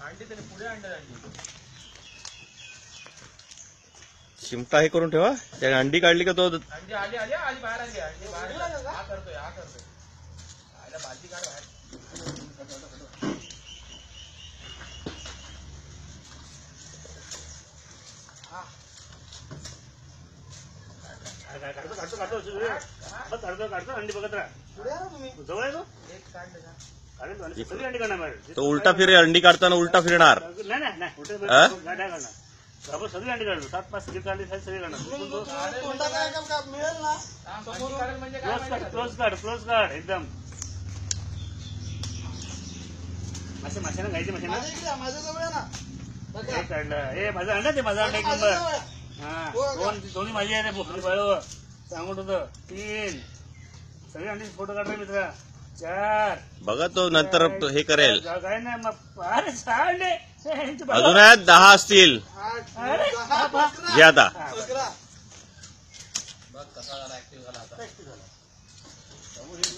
चिमटा हे करून ठेवा, त्याने अंडी काढली का तो अंडी आली आली आली बाहेर आली अंडी बाहेर हा करतोय हा करतोय आयला भाजी काढ बाहेर हा काढतो काढतो काढतो काढतो काढतो अंडी बघत राहा पुढे आला तुम्ही जवळ आहे तो एक काढ ना काढले सगळी अंडी काढणार तो उलटा फिरे अंडी काढताना उलटा फिरणार नाही नाही नाही उलटा काढणार अब सभी अंडी काढू सात पाच किलो काढले सगळे काढणार कोणता काय का मिळेल ना समोर काढल म्हणजे काय क्लोज काढ एकदम मासे मासे ना गायचे मासे ना माझं जवळ आहे ना बघा काढलं ए माझं अंडा ते माझं अंडा एक नंबर हां दोन्ही माझी आहे भोकरी बाळू सांगत होतं तीन सगळे अंडी फोटो काढले मित्रा चार बघा तो नंतर हे करेल काय नाही मग अरे साडे अजून आहेत 10 असतील घ्या आता बघ कसा झाला ऍक्टिव्ह झाला आता